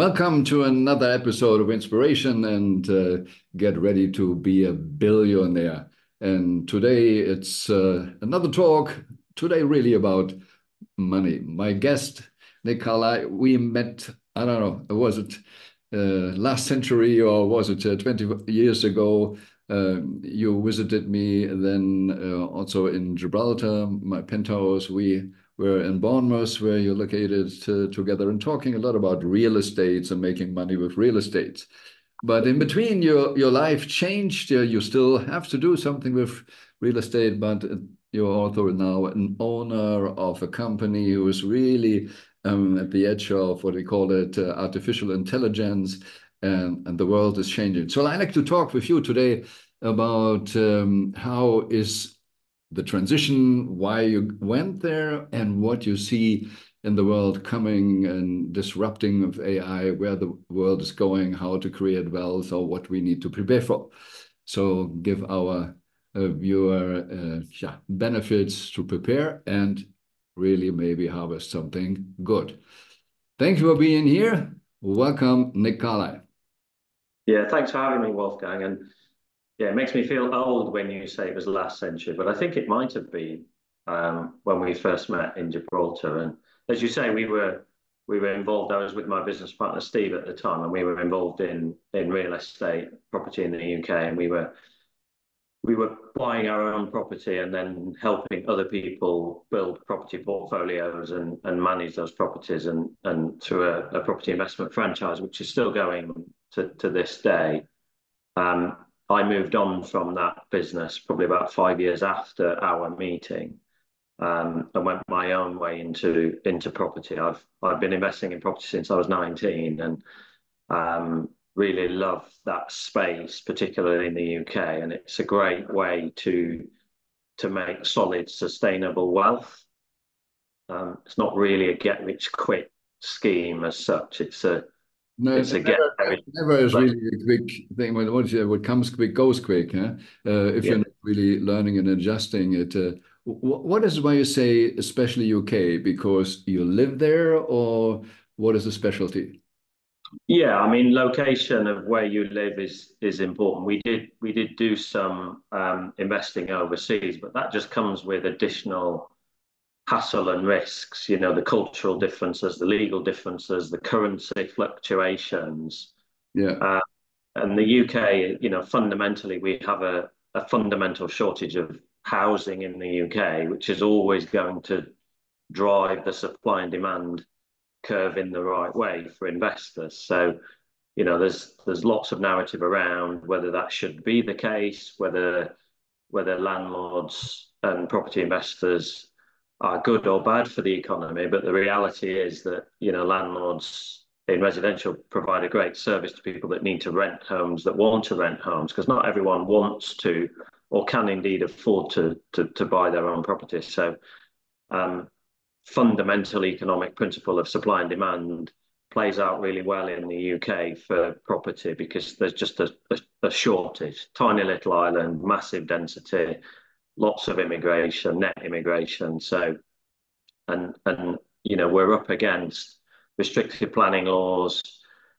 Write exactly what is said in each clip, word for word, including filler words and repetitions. Welcome to another episode of Inspiration, and uh, get ready to be a billionaire. And today it's uh, another talk, today really about money. My guest, Nick Carlile, we met, I don't know, was it uh, last century or was it uh, twenty years ago? Uh, you visited me then uh, also in Gibraltar, my penthouse. We were in Bournemouth, where you're located uh, together, and talking a lot about real estates and making money with real estates. But in between, your, your life changed. You, you still have to do something with real estate, but you're also now an owner of a company who is really um, at the edge of what we call it uh, artificial intelligence. And, and the world is changing. So I'd like to talk with you today about um, how is the transition, why you went there, and what you see in the world coming and disrupting of A I, where the world is going, how to create wealth, or what we need to prepare for. So give our uh, viewer uh, yeah, benefits to prepare and really maybe harvest something good. Thank you for being here. Welcome, Nick Carlile. Yeah, thanks for having me, Wolfgang. And yeah, it makes me feel old when you say it was last century, but I think it might have been um, when we first met in Gibraltar. And as you say, we were we were involved. I was with my business partner Steve at the time, and we were involved in in real estate property in the U K. And we were we were buying our own property and then helping other people build property portfolios and and manage those properties and and through a, a property investment franchise, which is still going to to this day. Um, I moved on from that business probably about five years after our meeting, um, and went my own way into into property. I've I've been investing in property since I was nineteen, and um, really love that space, particularly in the U K. And it's a great way to to make solid, sustainable wealth. Um, it's not really a get rich quick scheme as such. It's a No, it's it never, it never is really a quick thing. When what comes quick goes quick. Huh? Uh, if yeah. you're not really learning and adjusting it, uh, what is why you say especially U K? Because you live there, or what is the specialty? Yeah, I mean, location of where you live is is important. We did we did do some um, investing overseas, but that just comes with additional hassle and risks, you know, the cultural differences, the legal differences, the currency fluctuations. Yeah. Uh, and the U K, you know, fundamentally, we have a, a fundamental shortage of housing in the U K, which is always going to drive the supply and demand curve in the right way for investors. So, you know, there's there's lots of narrative around whether that should be the case, whether whether landlords and property investors are good or bad for the economy, but the reality is that, you know, landlords in residential provide a great service to people that need to rent homes, that want to rent homes, because not everyone wants to or can indeed afford to to, to buy their own property. So um, fundamental economic principle of supply and demand plays out really well in the U K for property, because there's just a, a, a shortage, tiny little island, massive density, lots of immigration, net immigration. So, and, and you know, we're up against restrictive planning laws,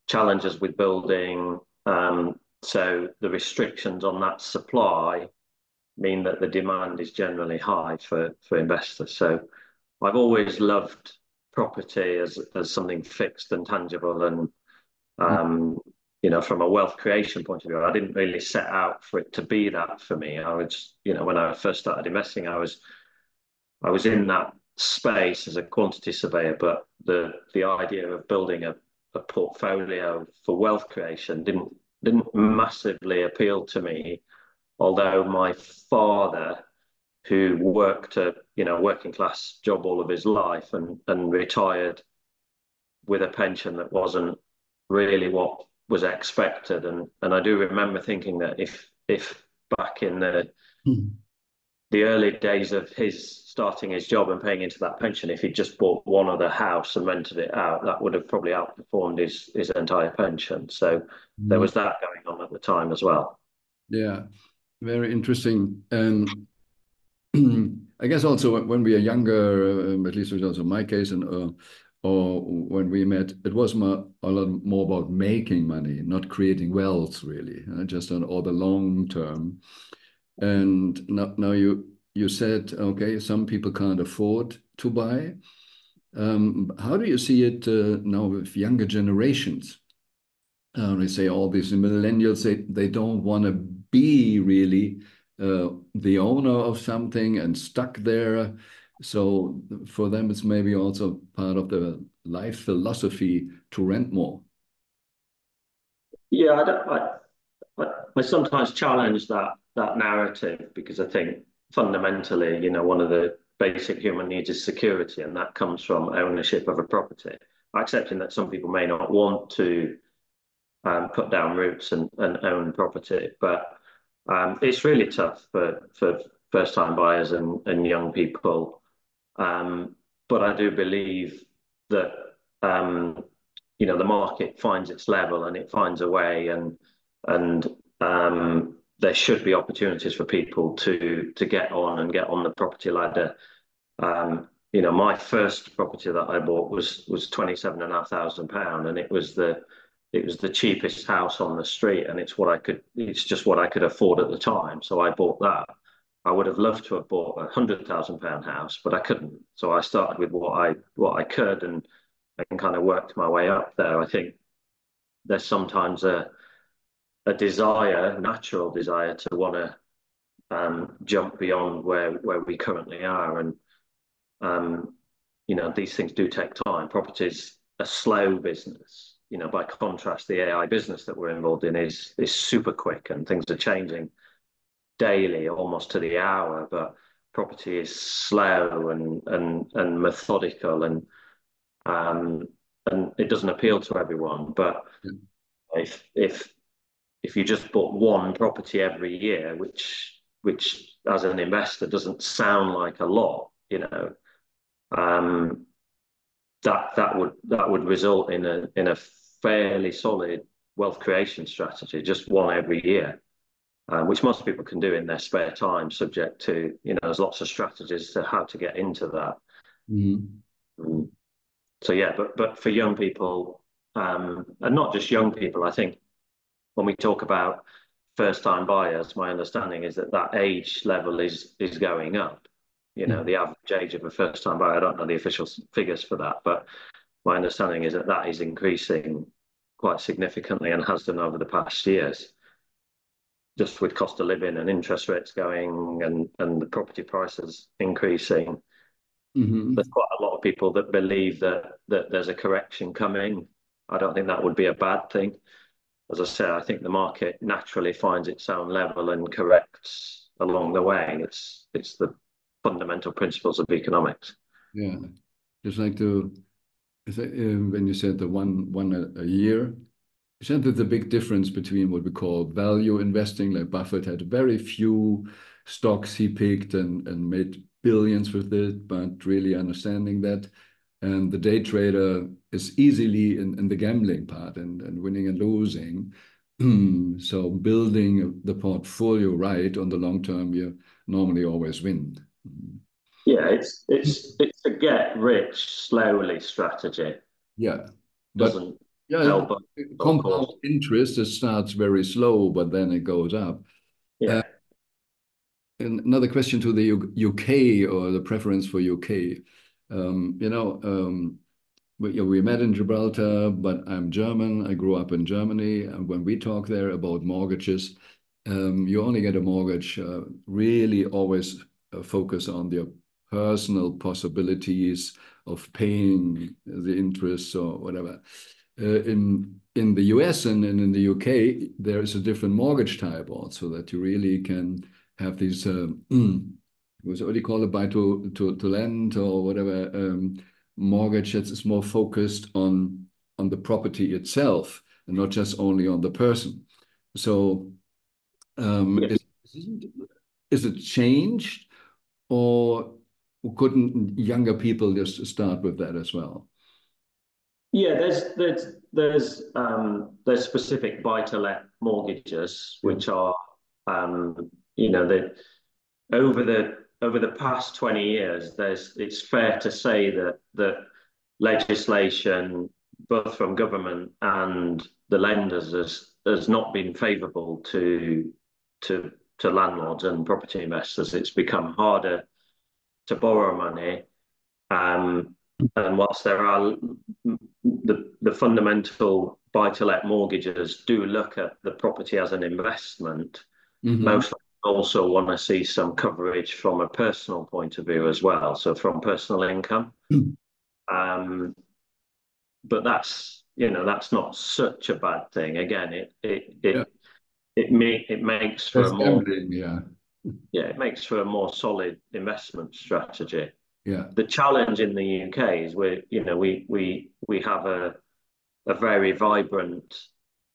challenges with building. Um, so the restrictions on that supply mean that the demand is generally high for, for investors. So I've always loved property as, as something fixed and tangible. And, um, you know, from a wealth creation point of view, I didn't really set out for it to be that for me. I was, you know, when I first started investing, I was, I was in that space as a quantity surveyor, but the, the idea of building a, a portfolio for wealth creation didn't, didn't massively appeal to me. Although my father, who worked a you know working class job all of his life and and retired with a pension that wasn't really what was expected, and and I do remember thinking that if if back in the hmm. the early days of his starting his job and paying into that pension, if he'd just bought one other house and rented it out, that would have probably outperformed his his entire pension. So hmm. there was that going on at the time as well. Yeah, very interesting. And um... I guess also when we are younger, um, at least it was also my case, and uh, or when we met, it was more, a lot more about making money, not creating wealth, really, uh, just on all the long term. And now, now you you said, okay, some people can't afford to buy. Um, how do you see it uh, now with younger generations? Uh, they say all these millennials, they, they don't want to be really uh, the owner of something and stuck there. So for them, it's maybe also part of the life philosophy to rent more. Yeah, I, don't, I, I, I sometimes challenge that that narrative, because I think fundamentally, you know, one of the basic human needs is security, and that comes from ownership of a property. Accepting that some people may not want to um, put down roots and, and own property, but um, it's really tough for for first-time buyers and, and young people. Um, but I do believe that, um, you know, the market finds its level and it finds a way, and and um, there should be opportunities for people to to get on and get on the property ladder. Um, you know, my first property that I bought was was twenty-seven and a half thousand pounds, and it was the it was the cheapest house on the street, and it's what I could it's just what I could afford at the time. So I bought that. I would have loved to have bought a hundred thousand pound house, but I couldn't. So I started with what I what I could, and and kind of worked my way up there. I think there's sometimes a a desire, natural desire, to want to um, jump beyond where where we currently are, and um, you know, these things do take time. Property's a slow business. You know, by contrast, the A I business that we're involved in is is super quick, and things are changing daily, almost to the hour, but property is slow and and and methodical, and um and it doesn't appeal to everyone. But if if if you just bought one property every year, which which as an investor doesn't sound like a lot, you know, um that that would that would result in a in a fairly solid wealth creation strategy, just one every year. Um, which most people can do in their spare time, subject to, you know, there's lots of strategies to how to get into that. Mm-hmm. So, yeah, but but for young people, um, and not just young people, I think when we talk about first-time buyers, my understanding is that that age level is is going up. You know, mm-hmm. the average age of a first-time buyer, I don't know the official figures for that, but my understanding is that that is increasing quite significantly and has done over the past years. Just with cost of living and interest rates going and, and the property prices increasing. Mm-hmm. There's quite a lot of people that believe that, that there's a correction coming. I don't think that would be a bad thing. As I said, I think the market naturally finds its own level and corrects along the way. It's it's the fundamental principles of economics. Yeah, just like the, when you said the one, one a year, isn't that the big difference between what we call value investing, like Buffett had very few stocks he picked and, and made billions with it, but really understanding that. And the day trader is easily in, in the gambling part and, and winning and losing. So building the portfolio right on the long term, you normally always win. Yeah, it's it's it's a get rich slowly strategy. Yeah. Doesn't Yeah, no, but, compound interest, it starts very slow, but then it goes up. Yeah. Uh, and another question to the U K, or the preference for U K. Um, you know, um, we, we met in Gibraltar, but I'm German. I grew up in Germany. And when we talk there about mortgages, um, you only get a mortgage. Uh, really always uh, focus on the personal possibilities of paying the interest or whatever. Uh, in in the U S and, and in the U K, there is a different mortgage type also, that you really can have these uh, what do you call it, buy to to to lend or whatever um, mortgage that is more focused on on the property itself and not just only on the person. So um, yes. is, is it changed, or couldn't younger people just start with that as well? Yeah, there's there's there's um, there's specific buy-to-let mortgages, which are um, you know, that over the over the past twenty years, there's it's fair to say that that legislation, both from government and the lenders, has, has not been favourable to, to, to landlords and property investors. It's become harder to borrow money. Um, and whilst there are the, the fundamental buy-to-let mortgages do look at the property as an investment, mm-hmm. most also want to see some coverage from a personal point of view as well, so from personal income. Mm. Um, but that's, you know, that's not such a bad thing. Again, it it it yeah. it, may, it makes for that's a more gambling, yeah yeah it makes for a more solid investment strategy. Yeah, the challenge in the U K is we you know we we we have a a very vibrant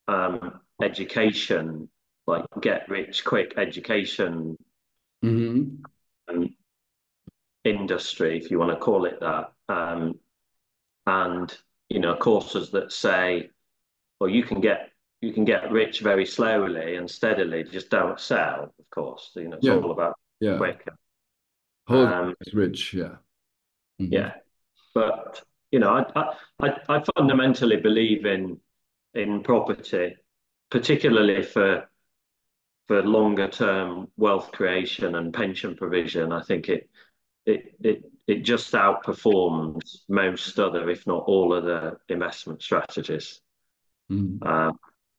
um, education. Like get rich quick education mm-hmm. and industry, if you want to call it that, um, and you know courses that say, well, you can get you can get rich very slowly and steadily. Just don't sell, of course. You know, it's yeah. all about yeah. quick. Hold um, rich, yeah, mm-hmm. yeah. But you know, I I I fundamentally believe in in property, particularly for. For longer-term wealth creation and pension provision, I think it it it it just outperforms most other, if not all, other investment strategies. Mm. Uh,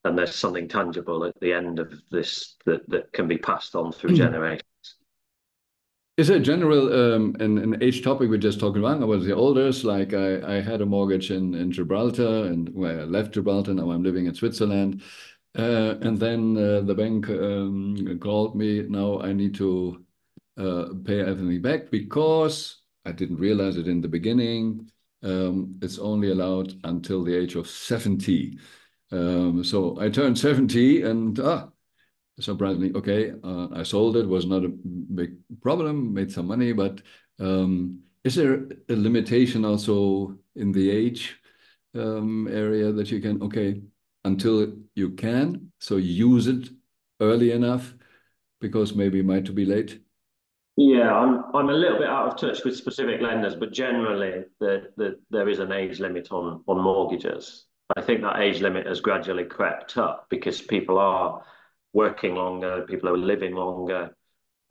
and there's something tangible at the end of this that that can be passed on through mm. generations. Is it a general um, an, an age topic we're just talking about? I was the oldest. Like I I had a mortgage in in Gibraltar, and well, I left Gibraltar. Now I'm living in Switzerland. Uh, and then uh, the bank um, called me. Now I need to uh, pay everything back because I didn't realize it in the beginning. Um, it's only allowed until the age of seventy. Um, so I turned seventy and ah, surprisingly, okay, uh, I sold it. Was not a big problem, made some money. But um, is there a limitation also in the age um, area that you can, okay, until you can, so use it early enough, because maybe it might be late? Yeah, I'm I'm a little bit out of touch with specific lenders, but generally the, the, there is an age limit on, on mortgages. I think that age limit has gradually crept up because people are working longer, people are living longer,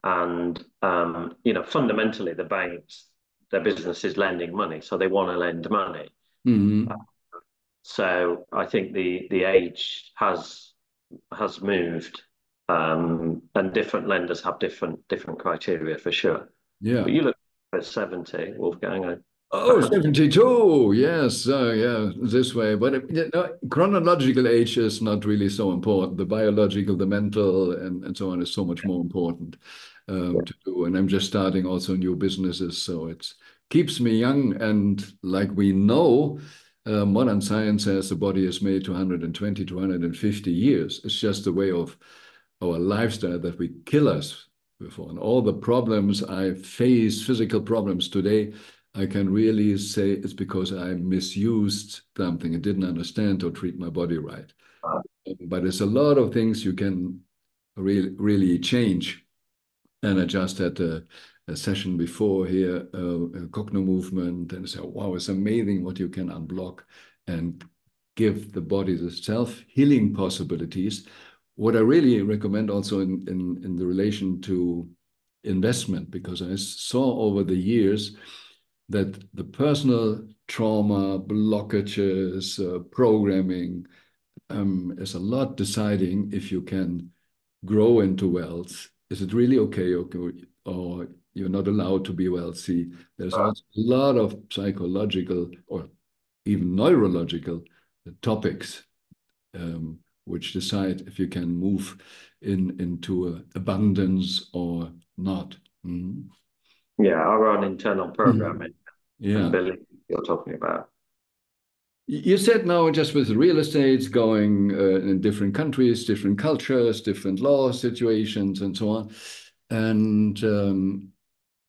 and um, you know fundamentally the banks, their business is lending money, so they want to lend money. Mm-hmm. uh, So I think the the age has has moved, um, and different lenders have different different criteria for sure. Yeah, but you look at seventy, Wolfgang. I... Oh, seventy-two. Yes, uh, yeah, this way. But you know, chronological age is not really so important. The biological, the mental, and and so on is so much more important um, yeah. to do. And I'm just starting also new businesses, so it keeps me young. And like we know. Uh, modern science says the body is made two hundred twenty, two hundred fifty years. It's just the way of our lifestyle that we kill us before. And all the problems I face, physical problems today, I can really say it's because I misused something and didn't understand or treat my body right. Wow. But there's a lot of things you can really, really change. And I just had a, a session before here, uh, a Cogno movement, and I said, wow, it's amazing what you can unblock and give the body the self-healing possibilities. What I really recommend also in, in, in the relation to investment, because I saw over the years that the personal trauma, blockages, uh, programming um, is a lot deciding if you can grow into wealth. Is it really okay, okay, or you're not allowed to be wealthy? There's uh, also a lot of psychological or even neurological topics um, which decide if you can move in into abundance or not. Mm-hmm. Yeah, our own internal programming. Mm-hmm. Yeah, belief you're talking about. You said now just with real estates going uh, in different countries, different cultures, different law situations and so on. And um,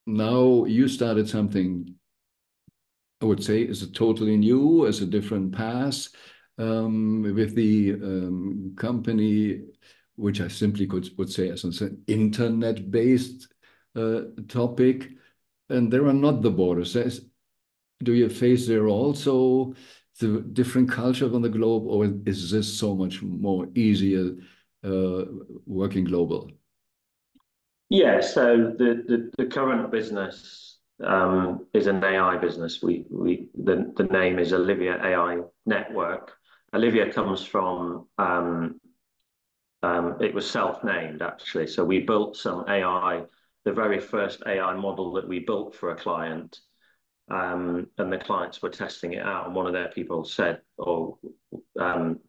now you started something, I would say, is a totally new, is a different path um, with the um, company, which I simply could would say as an internet-based uh, topic. And there are not the borders. There's do you face there also the different cultures on the globe, or is this so much more easier uh, working global? Yeah, so the, the, the current business um, is an A I business. We we the, the name is Olivia A I Network. Olivia comes from, um, um, it was self-named actually. So we built some A I, the very first A I model that we built for a client. Um, and the clients were testing it out, and one of their people said, "Oh, um,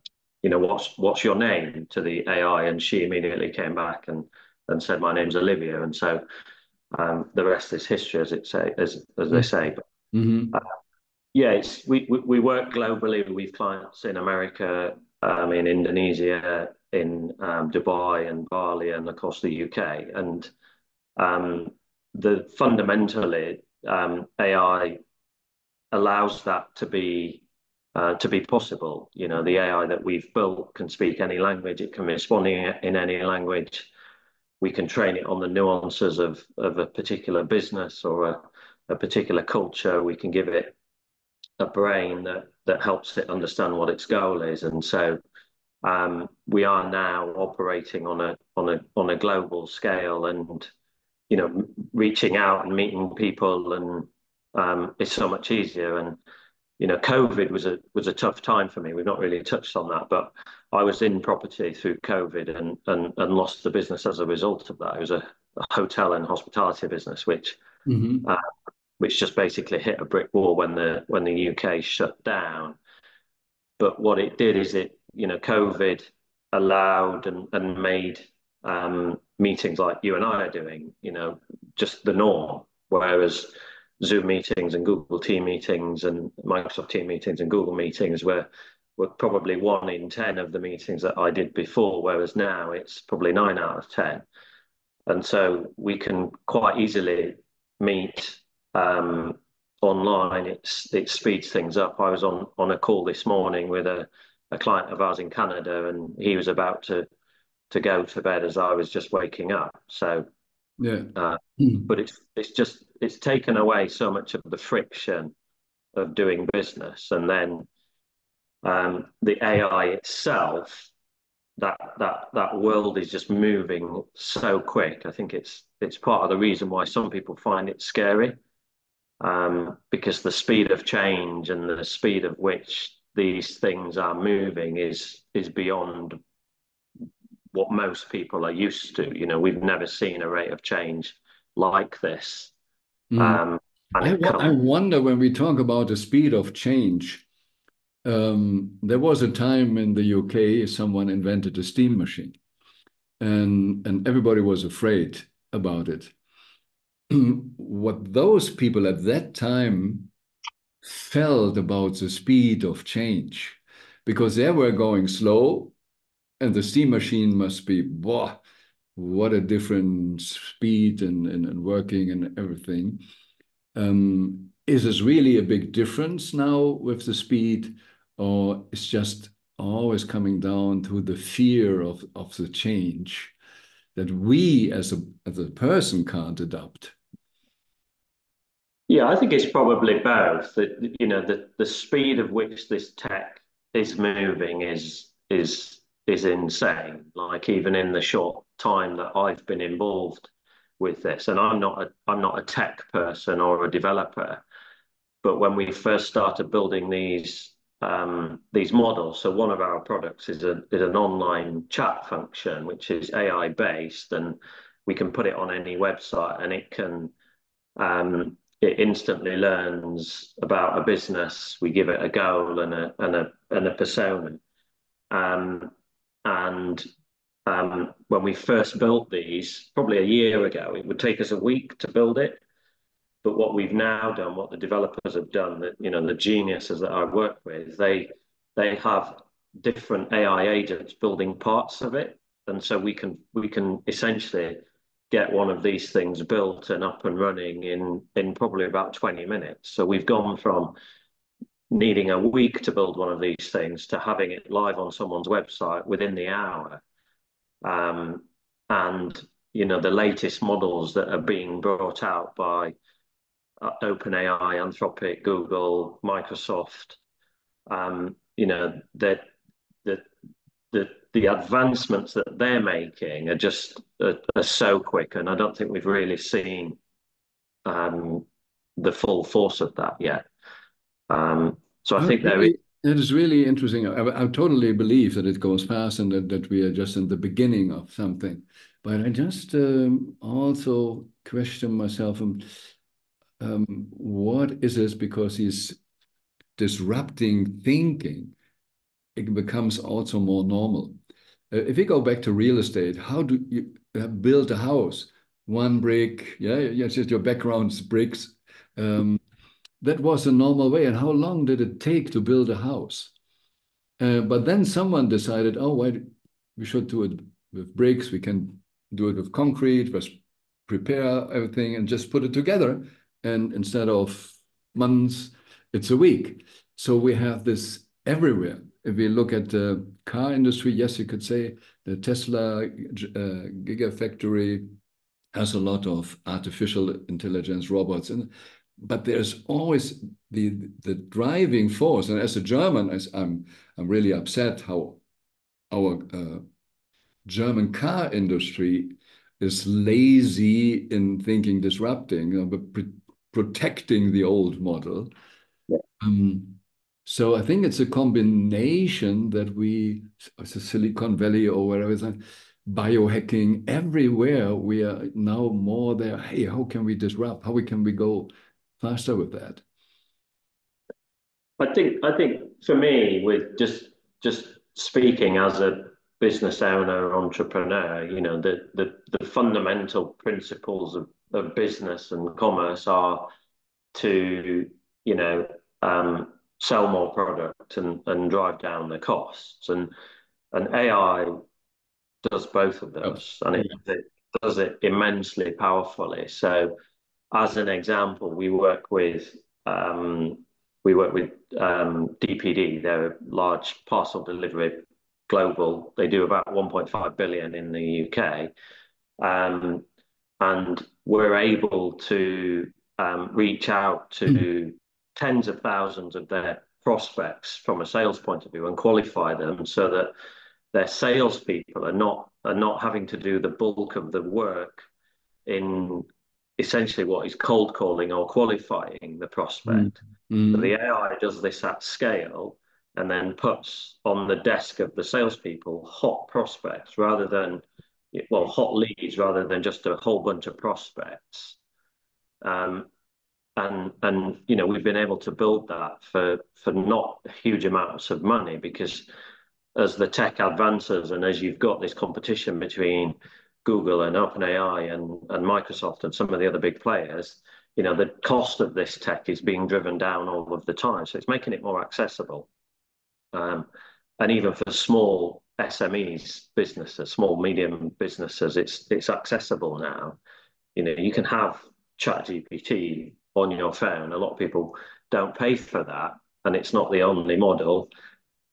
you know, what's what's your name?" to the A I, and she immediately came back and and said, "My name's Olivia." And so um, the rest is history, as it say, as as they say. But mm-hmm. uh, yeah, it's, we, we we work globally. We've clients in America, um, in Indonesia, in um, Dubai and Bali, and of course the U K. And um, the fundamentally. Um, A I allows that to be uh, to be possible. You know, the A I that we've built can speak any language. It can respond in any language. We can train it on the nuances of of a particular business or a, a particular culture. We can give it a brain that that helps it understand what its goal is. And so um, we are now operating on a on a on a global scale, and you know, reaching out and meeting people, and um, it's so much easier. And you know, COVID was a was a tough time for me. We've not really touched on that, but I was in property through COVID and and and lost the business as a result of that. It was a, a hotel and hospitality business, which mm-hmm. uh, which just basically hit a brick wall when the when the U K shut down. But what it did is it, you know, COVID allowed and and made. Um, meetings like you and I are doing, you know, just the norm, whereas Zoom meetings and Google Team meetings and Microsoft Team meetings and Google meetings were, were probably one in ten of the meetings that I did before, whereas now it's probably nine out of ten. And so we can quite easily meet um, online. It's, it speeds things up. I was on, on a call this morning with a, a client of ours in Canada, and he was about to to go to bed as I was just waking up. So, yeah. Uh, but it's it's just, it's taken away so much of the friction of doing business. And then um, the A I itself, that that that world is just moving so quick. I think it's it's part of the reason why some people find it scary, um, because the speed of change and the speed of which these things are moving is is beyond what most people are used to. You know, we've never seen a rate of change like this. Mm. Um, and I, I wonder, when we talk about the speed of change, um, there was a time in the U K someone invented a steam machine, and and everybody was afraid about it. What those people at that time felt about the speed of change, because they were going slow, and the steam machine must be, wow, what a different speed and, and, and working and everything. Um, is this really a big difference now with the speed, or it's just always coming down to the fear of, of the change that we as a, as a person can't adapt? Yeah, I think it's probably both. The, you know, the, the speed of which this tech is moving is is... is insane. Like, even in the short time that I've been involved with this, and I'm not a, I'm not a tech person or a developer, but when we first started building these um, these models, so one of our products is, a, is an online chat function, which is A I based, and we can put it on any website, and it can um, it instantly learns about a business. We give it a goal and a and a and a persona. Um, And um, when we first built these, probably a year ago, it would take us a week to build it. But what we've now done, what the developers have done, that, you know, the geniuses that I work with, they they have different A I agents building parts of it, and so we can we can essentially get one of these things built and up and running in in probably about twenty minutes. So we've gone from needing a week to build one of these things to having it live on someone's website within the hour. Um, and, you know, the latest models that are being brought out by uh, OpenAI, Anthropic, Google, Microsoft, um, you know, the the the the advancements that they're making are just are, are so quick, and I don't think we've really seen um, the full force of that yet. Um, so I think there is. It is really interesting. I, I totally believe that it goes fast and that, that we are just in the beginning of something. But I just um, also question myself, um, um, what is this? Because he's disrupting thinking, it becomes also more normal. Uh, if we go back to real estate, how do you uh, build a house? One brick, yeah, yeah, just your background's bricks. Um, That was a normal way. And how long did it take to build a house? Uh, but then someone decided, oh, why do, we should do it with bricks. We can do it with concrete, just prepare everything and just put it together. And instead of months, it's a week. So we have this everywhere. If we look at the car industry, yes, you could say the Tesla uh, Gigafactory has a lot of artificial intelligence robots. And but there's always the the driving force, and as a German, as I'm I'm really upset how our uh, German car industry is lazy in thinking disrupting, you know, but pre protecting the old model. Yeah. Um, so I think it's a combination that we, it's a Silicon Valley or wherever it's like, biohacking everywhere. We are now more there. Hey, how can we disrupt? How can we go faster with that? I think I think for me, with just just speaking as a business owner, entrepreneur, you know, the the, the fundamental principles of, of business and commerce are to, you know, um, sell more product and, and drive down the costs. And and A I does both of those, and it, it does it immensely powerfully. So as an example, we work with um, we work with um, D P D. They're a large parcel delivery global. They do about one point five billion in the U K, um, and we're able to um, reach out to mm. tens of thousands of their prospects from a sales point of view and qualify them so that their salespeople are not are not having to do the bulk of the work in essentially what is cold calling or qualifying the prospect. Mm. Mm. So the A I does this at scale and then puts on the desk of the salespeople hot prospects rather than, well, hot leads rather than just a whole bunch of prospects. Um, and, and you know, we've been able to build that for, for not huge amounts of money, because as the tech advances and as you've got this competition between Google and OpenAI and, and Microsoft and some of the other big players, you know, the cost of this tech is being driven down all of the time. So it's making it more accessible. Um, and even for small S M Es, businesses, small, medium businesses, it's it's accessible now. You know, you can have ChatGPT on your phone. A lot of people don't pay for that, and it's not the only model.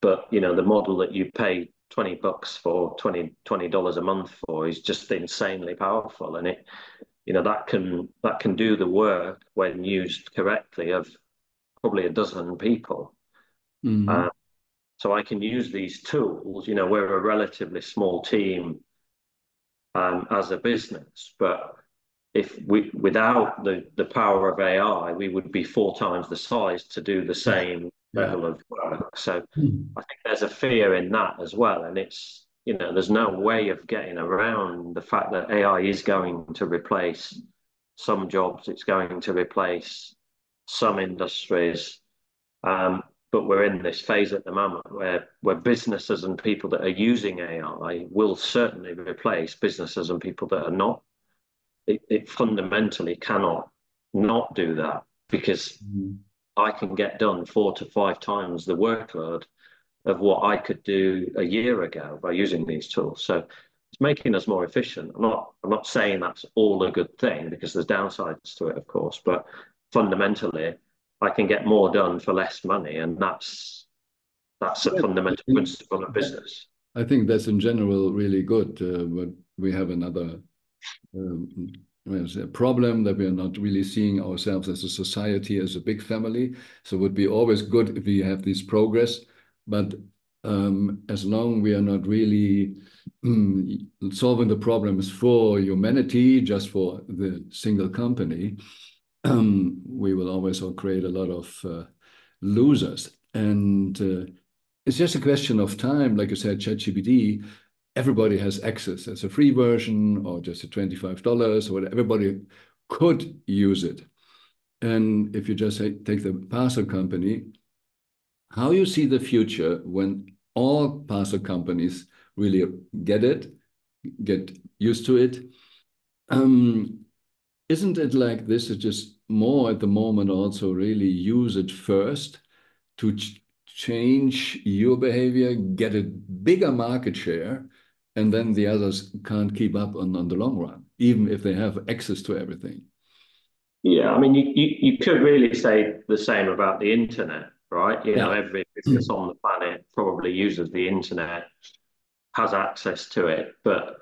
But, you know, the model that you pay twenty bucks for, twenty dollars a month for, is just insanely powerful. And it, you know, that can, that can do the work when used correctly of probably a dozen people. Mm-hmm. uh, so I can use these tools. You know, we're a relatively small team um, as a business, but if we, without the, the power of A I, we would be four times the size to do the same level of work. So hmm. I think there's a fear in that as well. And it's, you know, there's no way of getting around the fact that A I is going to replace some jobs. It's going to replace some industries. Um, but we're in this phase at the moment where, where businesses and people that are using A I will certainly replace businesses and people that are not. It, it fundamentally cannot not do that, because hmm. I can get done four to five times the workload of what I could do a year ago by using these tools. So it's making us more efficient. I'm not, I'm not saying that's all a good thing, because there's downsides to it, of course, but fundamentally I can get more done for less money. And that's, that's a yeah, fundamental think, principle of business. I think that's in general really good, uh, but we have another um, It's a problem that we are not really seeing ourselves as a society, as a big family. So it would be always good if we have this progress. But um, as long as we are not really um, solving the problems for humanity, just for the single company, um, we will always create a lot of uh, losers. And uh, it's just a question of time. Like I said, ChatGPT, everybody has access as a free version or just a twenty-five dollars or whatever. Everybody could use it. And if you just take the parcel company, how you see the future when all parcel companies really get it, get used to it, um, isn't it like this? It's just more at the moment also really use it first to ch change your behavior, get a bigger market share, and then the others can't keep up on, on the long run, even if they have access to everything. Yeah, I mean, you, you, you could really say the same about the internet, right? You yeah. know, every business on the planet probably uses the internet, has access to it, but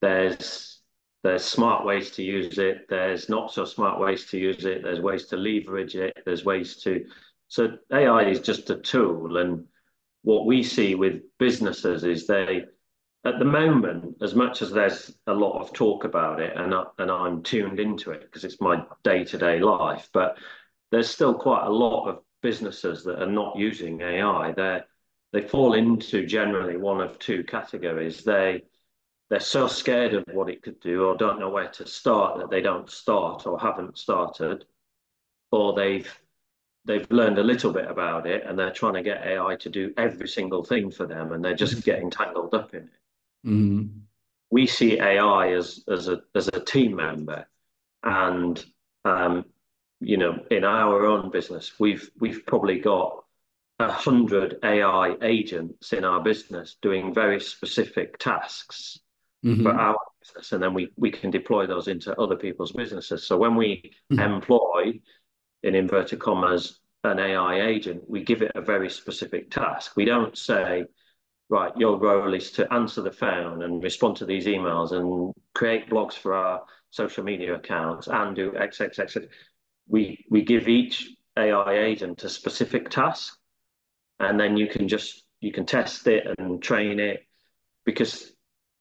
there's, there's smart ways to use it, there's not so smart ways to use it, there's ways to leverage it, there's ways to... So A I is just a tool, and what we see with businesses is they, at the moment, as much as there's a lot of talk about it, and, I, and I'm tuned into it because it's my day-to-day life, but there's still quite a lot of businesses that are not using A I. They're, they fall into generally one of two categories. They, they're so scared of what it could do or don't know where to start that they don't start or haven't started, or they've, they've learned a little bit about it and they're trying to get A I to do every single thing for them and they're just getting tangled up in it. Mm-hmm. We see A I as, as, a, as a team member, and um, you know, in our own business, we've, we've probably got a hundred A I agents in our business doing very specific tasks mm-hmm. for our business, and then we, we can deploy those into other people's businesses. So when we mm-hmm. employ, in inverted commas, an A I agent, we give it a very specific task. We don't say, right, your role is to answer the phone and respond to these emails and create blogs for our social media accounts and do X, X, X. We, we give each A I agent a specific task, and then you can just, you can test it and train it, because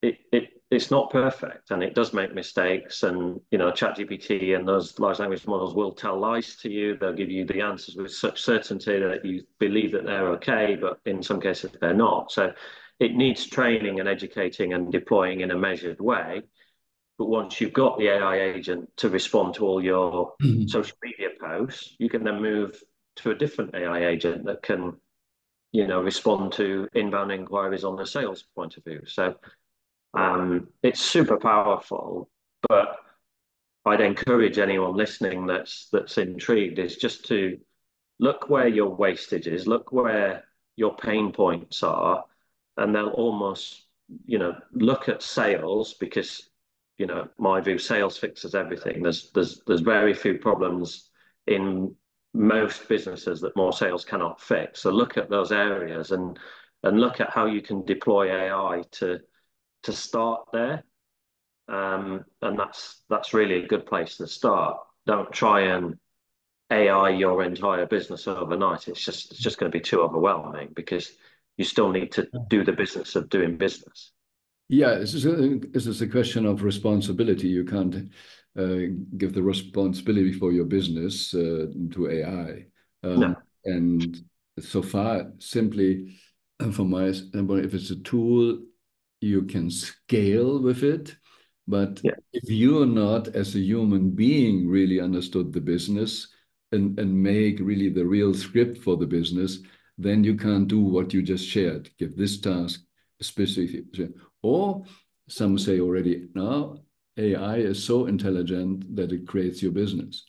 it, it, it's not perfect and it does make mistakes, and you know, ChatGPT and those large language models will tell lies to you. They'll give you the answers with such certainty that you believe that they're okay, but in some cases they're not. So it needs training and educating and deploying in a measured way. But once you've got the A I agent to respond to all your mm-hmm. social media posts, you can then move to a different A I agent that can, you know, respond to inbound inquiries on the sales point of view. So Um, it's super powerful, but I'd encourage anyone listening that's that's intrigued is just to look where your wastage is, look where your pain points are, and they'll almost, you know, look at sales, because, you know, my view, sales fixes everything. There's there's there's very few problems in most businesses that more sales cannot fix. So look at those areas and and look at how you can deploy A I to to start there, um, and that's that's really a good place to start. Don't try and A I your entire business overnight. It's just it's just going to be too overwhelming, because you still need to do the business of doing business. Yeah, this is a, this is a question of responsibility. You can't uh, give the responsibility for your business uh, to A I. Um, no. And so far, simply for my, if it's a tool, you can scale with it, but yeah. if you are not, as a human being, really understood the business and, and make really the real script for the business, then you can't do what you just shared. Give this task specific. Or some say already now, A I is so intelligent that it creates your business.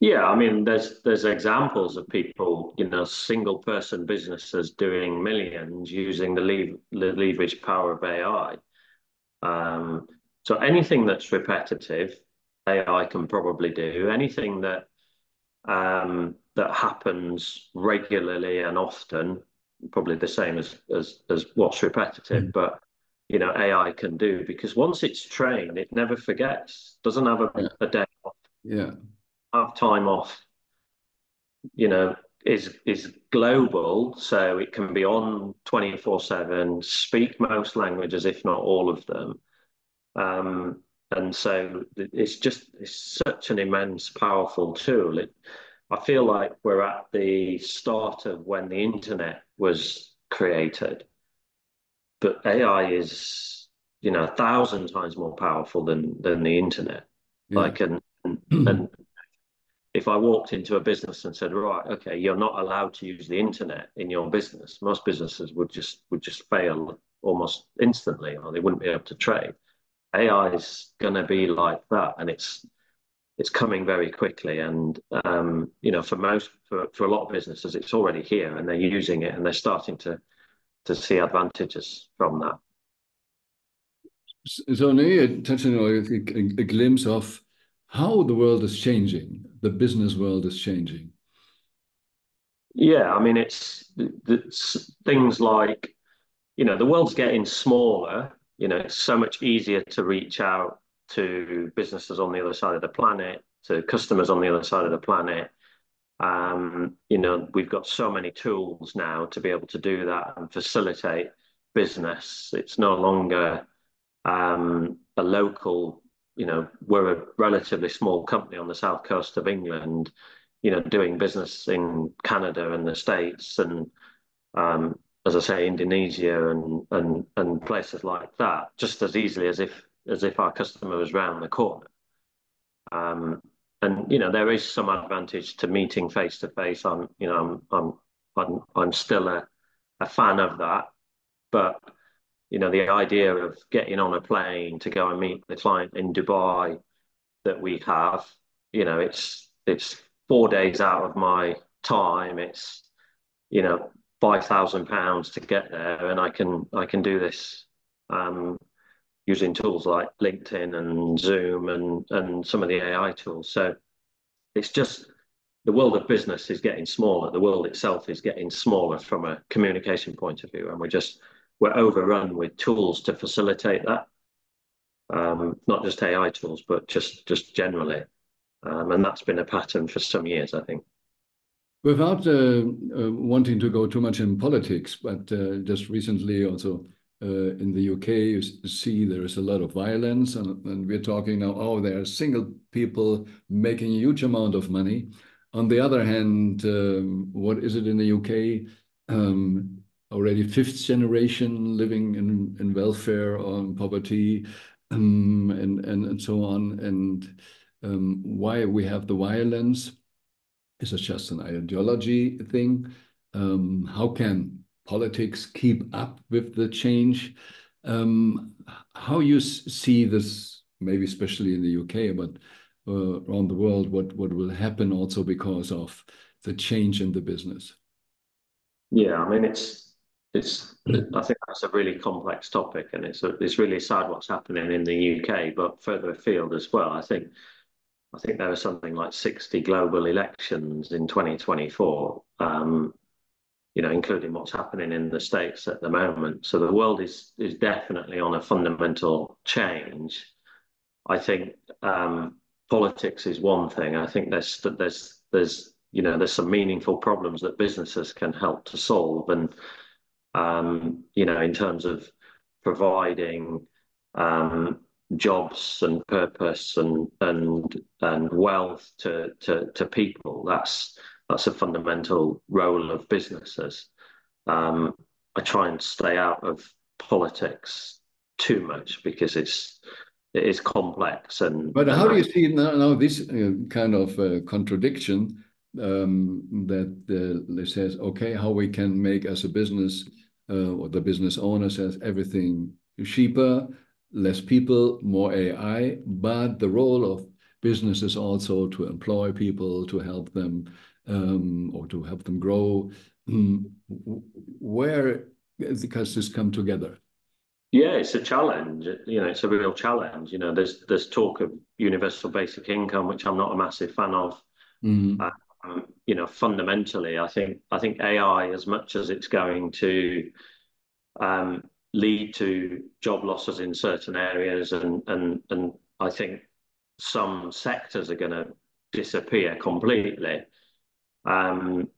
Yeah, I mean, there's there's examples of people, you know, single person businesses doing millions using the, lev the leverage power of A I. Um, so anything that's repetitive, A I can probably do. Anything that um, that happens regularly and often, probably the same as as, as what's repetitive. Mm-hmm. But you know, A I can do, because once it's trained, it never forgets, doesn't have a, yeah. a day off, yeah, have time off, you know, is is global, so it can be on twenty-four seven, speak most languages, if not all of them. Um, and so it's just, it's such an immense, powerful tool. It, I feel like we're at the start of when the internet was created. But A I is, you know, a thousand times more powerful than than the internet. Yeah. Like, and, and, and if I walked into a business and said, right, okay, you're not allowed to use the internet in your business, most businesses would just would just fail almost instantly, or they wouldn't be able to trade. A I is going to be like that, and it's it's coming very quickly. And um, you know, for most for, for a lot of businesses, it's already here, and they're using it, and they're starting to. to see advantages from that. So now you're touching on a, a glimpse of how the world is changing, the business world is changing. Yeah, I mean, it's, it's things like, you know, the world's getting smaller, you know, it's so much easier to reach out to businesses on the other side of the planet, to customers on the other side of the planet. Um, you know, we've got so many tools now to be able to do that and facilitate business. It's no longer um, a local, you know, we're a relatively small company on the south coast of England, you know, doing business in Canada and the States and, um, as I say, Indonesia and, and, and places like that, just as easily as if, as if our customer was round the corner. Um, And you know, there is some advantage to meeting face to face. I'm, you know, I'm, I'm, I'm, I'm still a, a fan of that. But you know, the idea of getting on a plane to go and meet the client in Dubai that we have, you know, it's it's four days out of my time. It's, you know, five thousand pounds to get there, and I can I can do this. Um, using tools like LinkedIn and Zoom and, and some of the A I tools. So it's just, the world of business is getting smaller. The world itself is getting smaller from a communication point of view. And we're just, we're overrun with tools to facilitate that. Um, not just A I tools, but just, just generally. Um, and that's been a pattern for some years, I think. Without uh, uh, wanting to go too much in politics, but uh, just recently also, Uh, in the U K, you see there is a lot of violence, and, and we're talking now, oh, there are single people making a huge amount of money. On the other hand, um, what is it in the U K? Um, already fifth generation living in, in welfare or in poverty, um, and, and, and so on. And um, why we have the violence? Is it just an ideology thing? Um, how can politics keep up with the change? Um, how you see this, maybe especially in the U K, but uh, around the world, what, what will happen also because of the change in the business? Yeah, I mean, it's, it's I think that's a really complex topic, and it's, it's really sad what's happening in the U K, but further afield as well. I think, I think there are something like sixty global elections in twenty twenty-four. Um, you know, including what's happening in the States at the moment. So the world is is definitely on a fundamental change. I think um, politics is one thing. I think there's there's there's you know there's some meaningful problems that businesses can help to solve, and um, you know, in terms of providing um, jobs and purpose and and and wealth to to to people. That's That's a fundamental role of businesses. Um, I try and stay out of politics too much because it's it is complex. And but how and do I, you see now, now this uh, kind of uh, contradiction um, that uh, says, okay, how we can make as a business uh, or the business owner says everything cheaper, less people, more A I, but the role of business is also to employ people, to help them. Um, or to help them grow. Um, where does this come together? Yeah, it's a challenge. You know, it's a real challenge. You know, there's there's talk of universal basic income, which I'm not a massive fan of. Mm-hmm. um, you know, fundamentally, I think I think A I, as much as it's going to um, lead to job losses in certain areas, and and and I think some sectors are going to disappear completely. Um,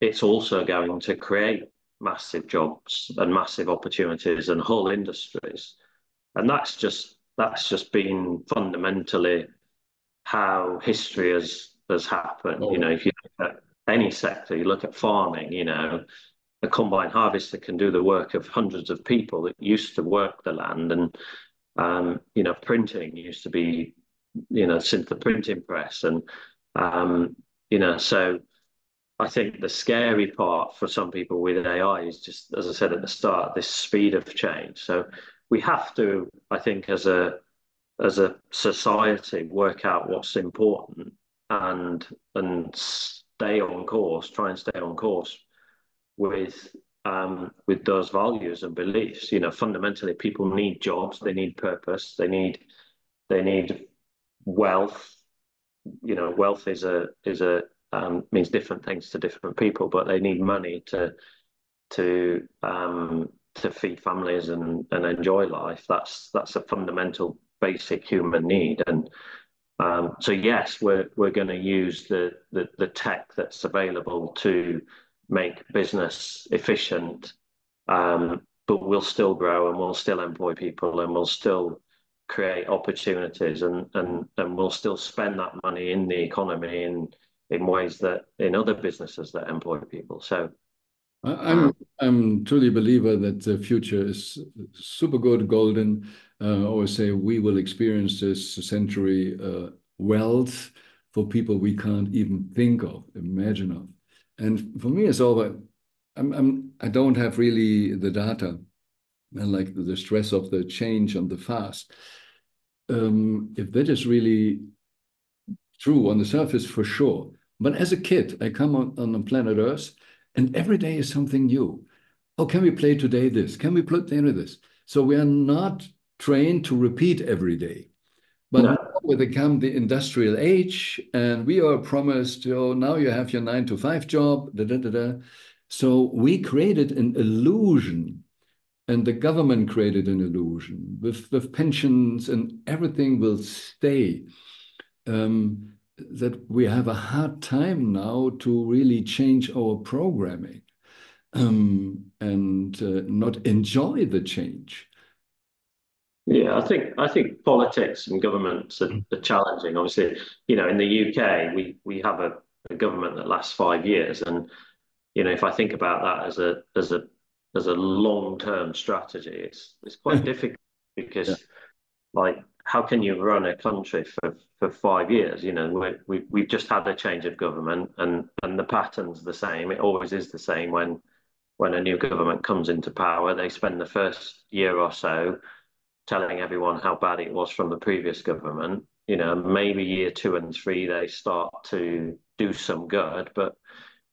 it's also going to create massive jobs and massive opportunities and whole industries, and that's just that's just been fundamentally how history has has happened. You know, if you look at any sector, you look at farming. You know, a combine harvester can do the work of hundreds of people that used to work the land, and um, you know, printing used to be, you know, since the printing press, and um, you know, so I think the scary part for some people with A I is just, as I said at the start, this speed of change. So we have to, I think, as a as a society, work out what's important and and stay on course, try and stay on course with um, with those values and beliefs. You know, fundamentally, people need jobs, they need purpose, they need they need wealth. You know, wealth is a is a um, means different things to different people, but they need money to to um, to feed families and and enjoy life. That's that's a fundamental, basic human need. And um, so yes, we're we're going to use the, the the tech that's available to make business efficient, um, but we'll still grow and we'll still employ people and we'll still create opportunities, and and and we'll still spend that money in the economy in in ways that in other businesses that employ people. So I'm I'm truly a believer that the future is super good, golden. Uh, I always say we will experience this century uh, wealth for people we can't even think of, imagine of. And for me, it's over. I'm I'm I don't have really the data, and like the stress of the change on the fast. Um, if that is really true on the surface, for sure. But as a kid, I come on on the planet Earth, and every day is something new. Oh, can we play today this? Can we play today this? So we are not trained to repeat every day. But no. Now we become the industrial age, and we are promised, oh, now you have your nine to five job, da, da, da, da. So we created an illusion, and the government created an illusion with, with pensions, and everything will stay. Um, that we have a hard time now to really change our programming um, and uh, not enjoy the change. Yeah, I think I think politics and governments are, are challenging. Obviously, you know, in the U K, we we have a, a government that lasts five years, and you know, if I think about that as a as a as a long-term strategy, it's it's quite difficult because, yeah. like, how can you run a country for for five years? You know, we we we've just had a change of government, and and the pattern's the same. It always is the same when when a new government comes into power. They spend the first year or so telling everyone how bad it was from the previous government. You know, maybe year two and three, they start to do some good, but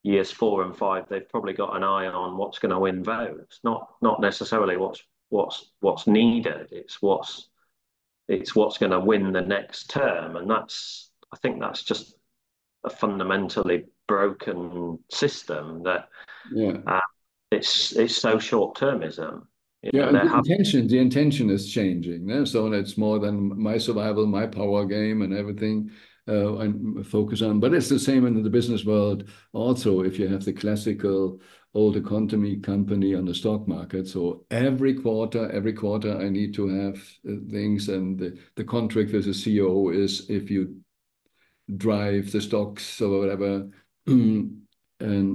years four and five, they've probably got an eye on what's going to win votes, not not necessarily what's what's what's needed. It's what's it's what's going to win the next term. And that's, I think that's just a fundamentally broken system that yeah. uh, it's it's so short-termism. You yeah, know, the, intention, the intention is changing. Yeah? So it's more than my survival, my power game and everything uh, I focus on. But it's the same in the business world also. If you have the classical old economy company on the stock market, so every quarter, every quarter I need to have things, and the, the contract with the C E O is if you drive the stocks or whatever. and,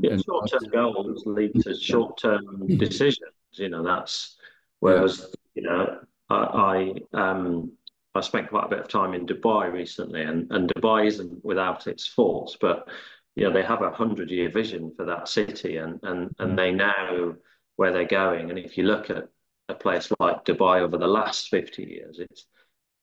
yeah, and short-term goals lead to short-term decisions. You know, that's whereas yeah. you know I, I um I spent quite a bit of time in Dubai recently, and and Dubai isn't without its faults, but you know they have a hundred year vision for that city, and and and they know where they're going. And if you look at a place like Dubai over the last fifty years, it's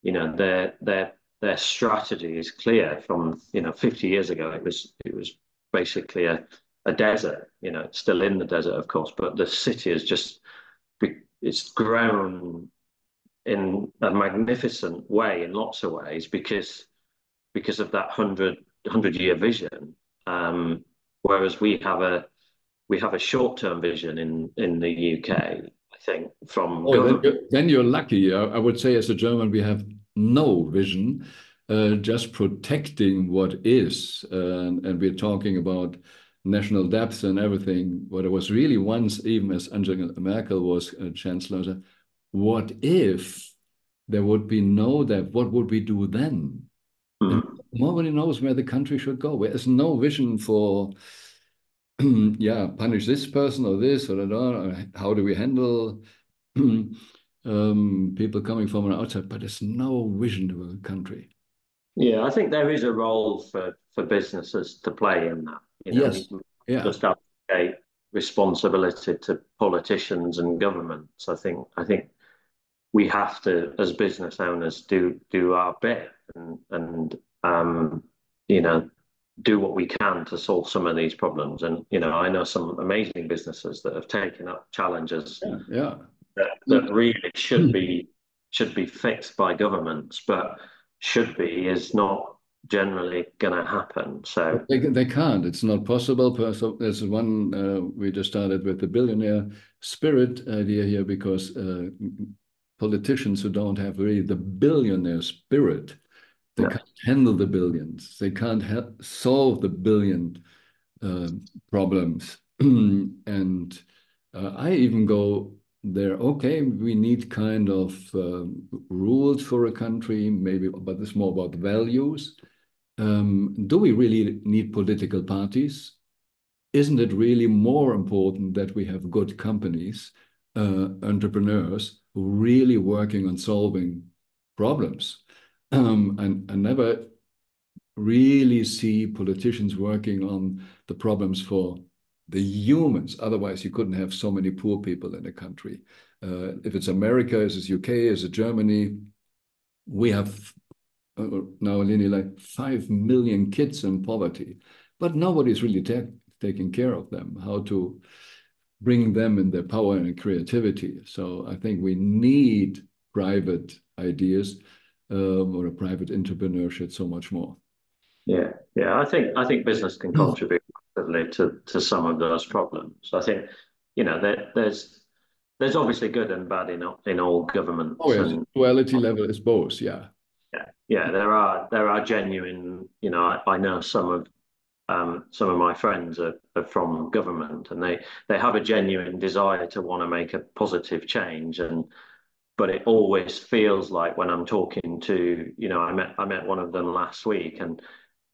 you know their their their strategy is clear. From you know fifty years ago, it was it was basically a a desert. You know, it's still in the desert, of course, but the city has just, it's grown in a magnificent way in lots of ways because because of that hundred hundred year vision. Um, whereas we have a we have a short term vision in in the U K. I I think, from oh, government. Then, you're, then you're lucky. I, I would say as a German, we have no vision, uh, just protecting what is. And, and we're talking about national depth and everything. What it was really once, even as Angela Merkel was uh, chancellor, what if there would be no depth? What would we do then? Mm-hmm. Nobody knows where the country should go. There's no vision for, yeah, punish this person or this, or, that, or how do we handle um, people coming from an outside, but there's no vision of a country. Yeah, I think there is a role for, for businesses to play in that. You know, yes. Yeah. Just allocate responsibility to politicians and governments. I think I think we have to, as business owners, do do our bit and and um, you know, do what we can to solve some of these problems. And you know, I know some amazing businesses that have taken up challenges yeah, yeah. that, that really should be should be fixed by governments, but should be is not generally going to happen. So they, they can't. It's not possible. There's one uh, we just started with the billionaire spirit idea here, because uh, politicians who don't have really the billionaire spirit, they yeah. can't handle the billions. They can't help solve the billion uh, problems. And uh, I even go there, okay, we need kind of uh, rules for a country, maybe, but it's more about values. Um, do we really need political parties? Isn't it really more important that we have good companies, uh, entrepreneurs, who really working on solving problems? Um, and I never really see politicians working on the problems for the humans. Otherwise, you couldn't have so many poor people in a country. Uh, if it's America, if it's U K, if it's Germany, we have uh, now nearly like five million kids in poverty, but nobody's really ta taking care of them, how to bring them in their power and creativity. So I think we need private ideas. Um, or a private entrepreneurship so much more. Yeah, yeah. I think I think business can contribute to to some of those problems. I think you know there, there's there's obviously good and bad in in all governments. Oh yes, and duality level is both. Yeah, yeah, yeah. There are there are genuine. You know, I, I know some of um, some of my friends are, are from government, and they they have a genuine desire to want to make a positive change and. But it always feels like when I'm talking to, you know, I met I met one of them last week, and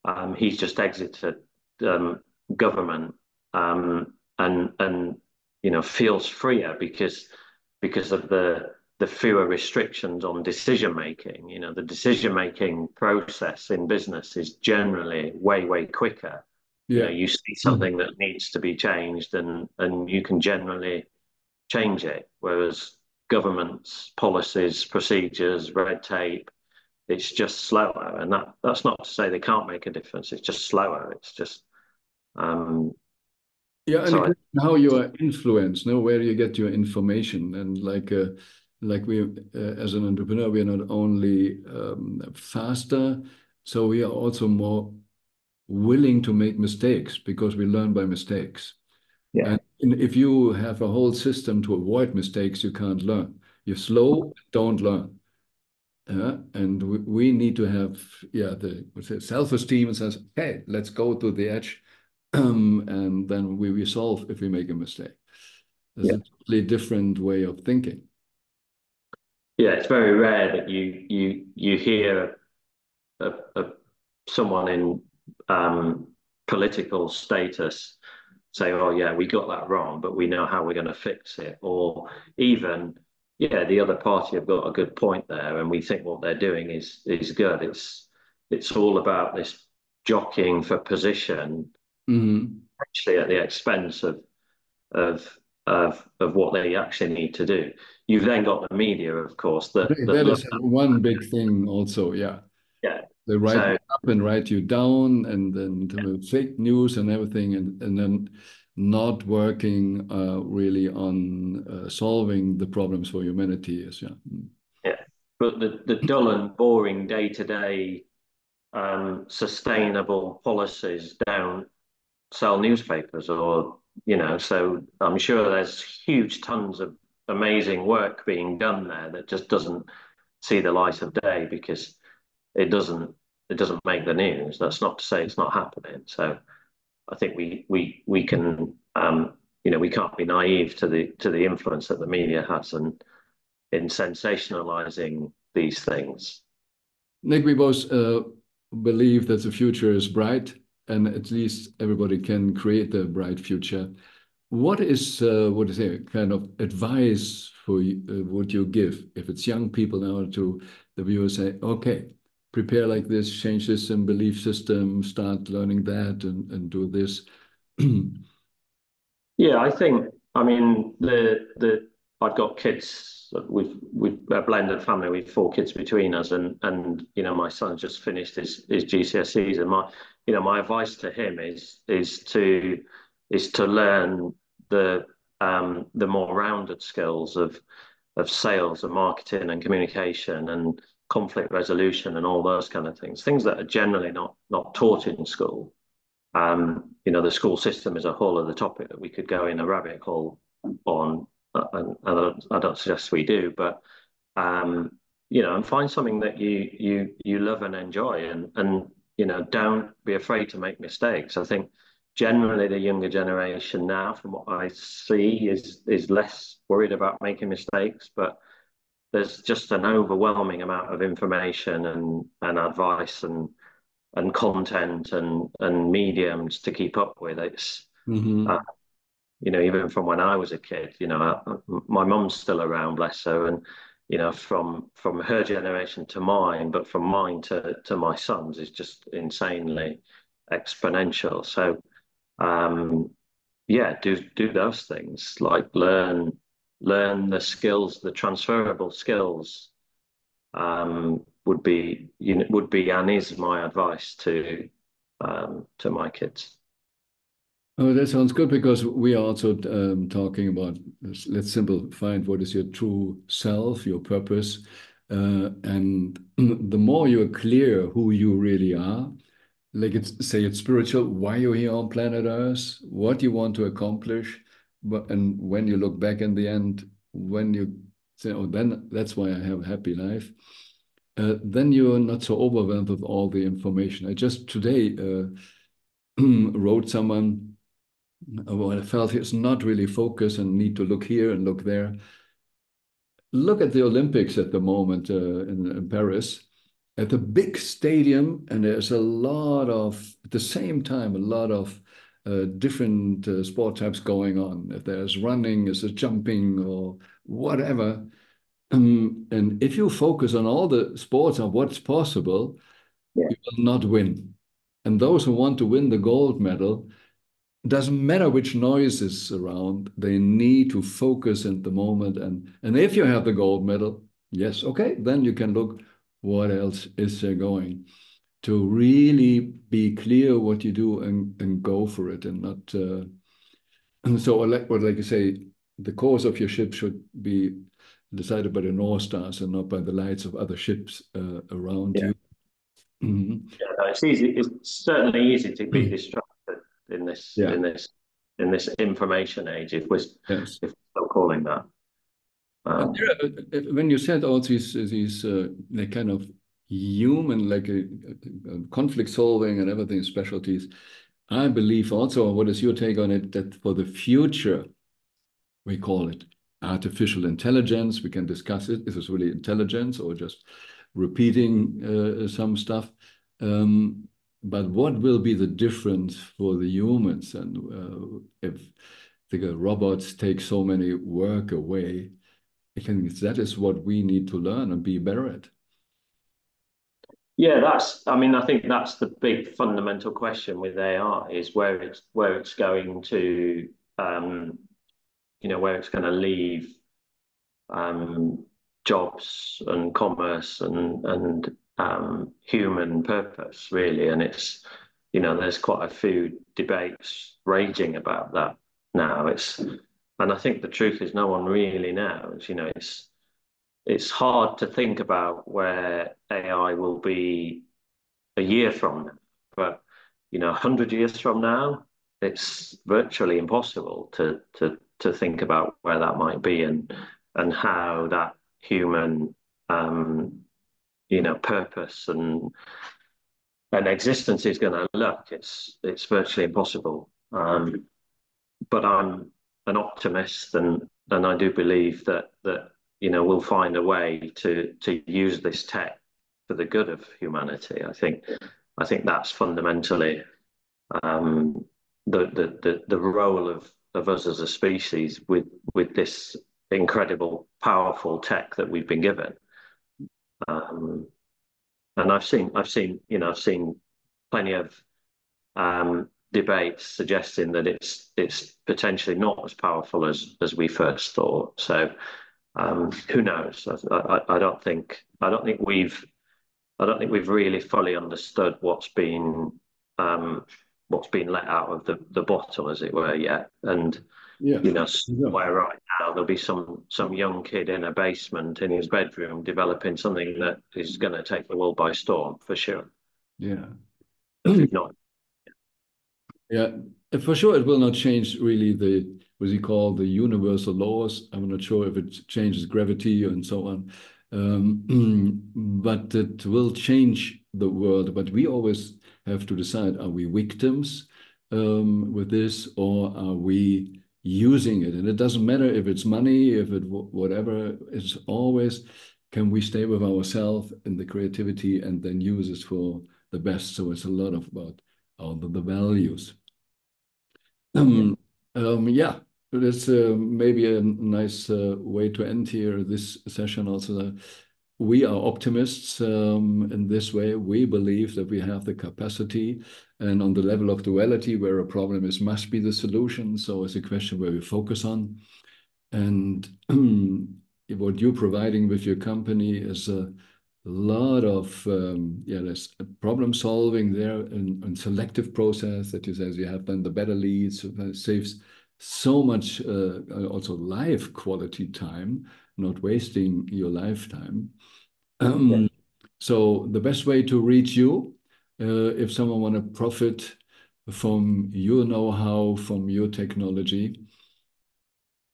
um, he's just exited um, government, um, and and you know feels freer because because of the the fewer restrictions on decision making. You know, the decision making process in business is generally way way quicker. Yeah, you know, you see something that needs to be changed, and and you can generally change it, whereas governments, policies, procedures, red tape, it's just slower. And that that's not to say they can't make a difference, it's just slower. It's just um yeah and so how you are influenced, no where do you get your information? And like uh, like we uh, as an entrepreneur, we are not only um, faster, so we are also more willing to make mistakes because we learn by mistakes. Yeah. And if you have a whole system to avoid mistakes, you can't learn. You're slow, don't learn. Uh, and we, we need to have, yeah, the self-esteem and says, hey, let's go to the edge. Um, and then we resolve if we make a mistake. There's yeah. a totally different way of thinking. Yeah, it's very rare that you you you hear a, a, someone in um, political status say, oh yeah, we got that wrong, but we know how we're going to fix it. Or even, yeah, the other party have got a good point there, and we think what they're doing is is good. It's it's all about this jockeying for position, mm-hmm. actually at the expense of of of of what they actually need to do. You've then got the media, of course. That that, that is one big thing, also. Yeah, yeah. They write so, you up and write you down, and then yeah. fake news and everything, and, and then not working uh, really on uh, solving the problems for humanity. Is, yeah. yeah, but the, the dull and boring day-to-day -day, um, sustainable policies don't sell newspapers or, you know, so I'm sure there's huge tons of amazing work being done there that just doesn't see the light of day because it doesn't it doesn't make the news. That's not to say it's not happening. So I think we we we can um, you know we can't be naive to the to the influence that the media has and in sensationalizing these things. Nick, we both uh, believe that the future is bright, and at least everybody can create the bright future. What is uh, what is a kind of advice for you, uh, would you give if it's young people now to the viewers say, okay, prepare like this, change system, belief system, start learning that, and and do this? Yeah, I think I mean the the I've got kids. We've we've a blended family. We've four kids between us, and and you know my son just finished his his G C S Es, and my you know my advice to him is is to is to learn the um, the more rounded skills of of sales and marketing and communication and conflict resolution and all those kind of things, things that are generally not not taught in school. Um, you know, the school system is a whole other topic that we could go in a rabbit hole on, and, and I, don't, I don't suggest we do, but, um, you know, and find something that you you you love and enjoy, and, and you know, don't be afraid to make mistakes. I think generally the younger generation now, from what I see, is is less worried about making mistakes, but there's just an overwhelming amount of information and and advice and and content and and mediums to keep up with. It's mm-hmm. uh, you know, even from when I was a kid, you know, I, my mum's still around, bless her, and you know, from from her generation to mine, but from mine to to my sons is just insanely exponential. So. Um, yeah, do do those things, like learn learn the skills, the transferable skills. Um, would be you know, would be and is my advice to um, to my kids. Oh, that sounds good, because we are also um, talking about, let's simplify it, what is your true self, your purpose, uh, and the more you are clear who you really are. Like it's say it's spiritual, why you're here on planet Earth, what you want to accomplish, but and when you look back in the end, when you say, oh, then that's why I have a happy life, uh, then you're not so overwhelmed with all the information. I just today uh, wrote someone, well, I felt it's not really focused and need to look here and look there. Look at the Olympics at the moment uh, in, in Paris. At the big stadium, and there's a lot of, at the same time, a lot of uh, different uh, sport types going on. If there's running, is it jumping or whatever. Um, and if you focus on all the sports and what's possible, yeah. you will not win. And those who want to win the gold medal, doesn't matter which noise is around, they need to focus at the moment. And, and if you have the gold medal, yes, okay, then you can look what else is there going, to really be clear what you do and, and go for it, and not uh, and so like what like you say, the course of your ship should be decided by the North Stars and not by the lights of other ships uh, around yeah. you. Mm-hmm. Yeah, no, it's easy. It's certainly easy to be distracted in this yeah. in this in this information age, if we're yes. if we're still calling that. Um, when you said all these these uh, like kind of human, like a, a conflict solving and everything specialties, I believe also, what is your take on it, that for the future, we call it artificial intelligence, we can discuss it, is this really intelligence or just repeating uh, some stuff, um, but what will be the difference for the humans, and uh, if the robots take so many work away? I think that is what we need to learn and be better at. Yeah, that's, I mean, I think that's the big fundamental question with A I, is where it's where it's going to, um, you know, where it's going to leave um, jobs and commerce and and um, human purpose, really. And it's, you know, there's quite a few debates raging about that now. It's And I think the truth is, no one really knows. You know, it's it's hard to think about where A I will be a year from now, but you know, a hundred years from now, it's virtually impossible to to to think about where that might be, and and how that human, um, you know, purpose and and existence is going to look. It's it's virtually impossible. Um, but I'm an optimist, and and I do believe that that you know we'll find a way to to use this tech for the good of humanity. I think I think that's fundamentally um, the, the the the role of of us as a species with with this incredible, powerful tech that we've been given. Um, and I've seen I've seen you know I've seen plenty of um, debates suggesting that it's it's potentially not as powerful as as we first thought. So um, who knows? I, I, I don't think I don't think we've I don't think we've really fully understood what's been um, what's been let out of the, the bottle, as it were, yet. And yeah, you know, somewhere right now there'll be some some young kid in a basement in his bedroom developing something that is going to take the world by storm for sure. Yeah, if not. Yeah, for sure, it will not change really the what you call the universal laws. I'm not sure if it changes gravity and so on. Um, but it will change the world. But we always have to decide, are we victims um, with this, or are we using it? And it doesn't matter if it's money, if it whatever, it's always, can we stay with ourselves and the creativity and then use it for the best? So it's a lot of about all the, the values. Um, um, yeah. That's uh, maybe a nice uh, way to end here this session also. We are optimists um, in this way. We believe that we have the capacity, and on the level of duality, where a problem is must be the solution. So it's a question where we focus on. And what you're providing with your company is a lot of um, yeah, there's problem solving there, and, and selective process that you says you have then the better leads, uh, saves so much uh, also life quality time, not wasting your lifetime. Um, yeah. So the best way to reach you, uh, if someone want to profit from your know-how, from your technology.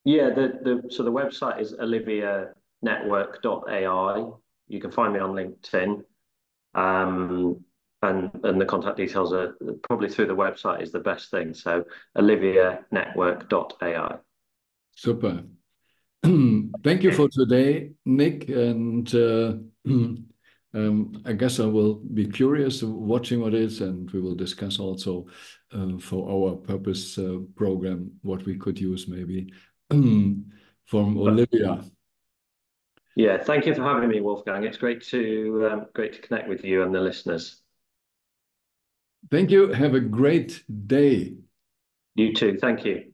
Yeah, the, the so the website is olivia network dot A I. You can find me on LinkedIn. Um, And, and the contact details are probably through the website is the best thing. So olivia network dot A I. Super. Thank you for today, Nick. And uh, um, I guess I will be curious watching what is, and we will discuss also uh, for our purpose uh, program, what we could use maybe from Olivia. Yeah, thank you for having me, Wolfgang. It's great to, um, great to connect with you and the listeners. Thank you. Have a great day. You too. Thank you.